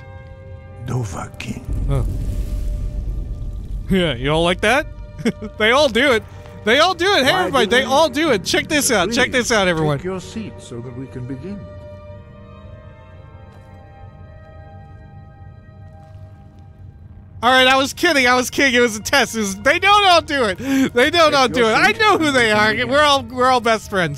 it? Nova King. Oh. Yeah, you all like that? They all do it. They all do it. Hey, everybody, they all do it. Check this out. Check this out, everyone. Take your seat so that we can begin. All right, I was kidding. I was kidding. It was a test. They don't all do it. They don't all do it. I know who they are. We're all best friends.